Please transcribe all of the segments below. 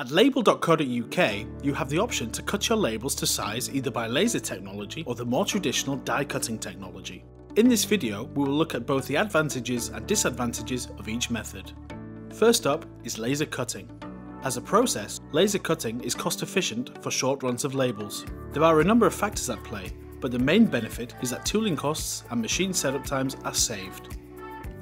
At Label.co.uk, you have the option to cut your labels to size either by laser technology or the more traditional die-cutting technology. In this video, we will look at both the advantages and disadvantages of each method. First up is laser cutting. As a process, laser cutting is cost-efficient for short runs of labels. There are a number of factors at play, but the main benefit is that tooling costs and machine setup times are saved.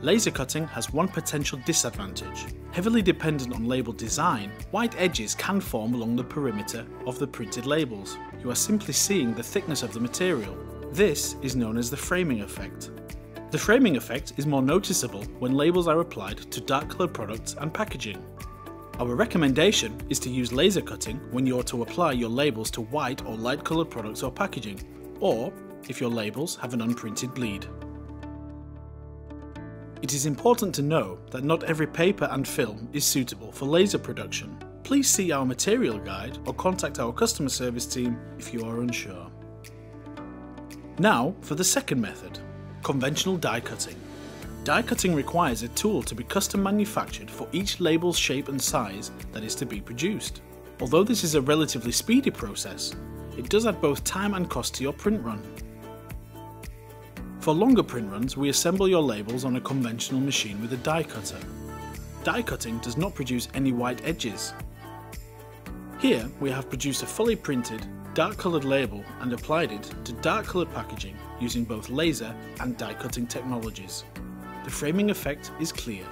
Laser cutting has one potential disadvantage. Heavily dependent on label design, white edges can form along the perimeter of the printed labels. You are simply seeing the thickness of the material. This is known as the framing effect. The framing effect is more noticeable when labels are applied to dark colored products and packaging. Our recommendation is to use laser cutting when you are to apply your labels to white or light colored products or packaging, or if your labels have an unprinted bleed. It is important to know that not every paper and film is suitable for laser production. Please see our material guide or contact our customer service team if you are unsure. Now for the second method, conventional die cutting. Die cutting requires a tool to be custom manufactured for each label's shape and size that is to be produced. Although this is a relatively speedy process, it does add both time and cost to your print run. For longer print runs, we assemble your labels on a conventional machine with a die cutter. Die cutting does not produce any white edges. Here we have produced a fully printed, dark coloured label and applied it to dark coloured packaging using both laser and die cutting technologies. The framing effect is clear.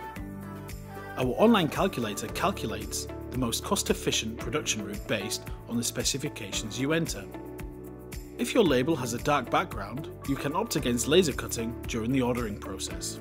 Our online calculator calculates the most cost-efficient production route based on the specifications you enter. If your label has a dark background, you can opt against laser cutting during the ordering process.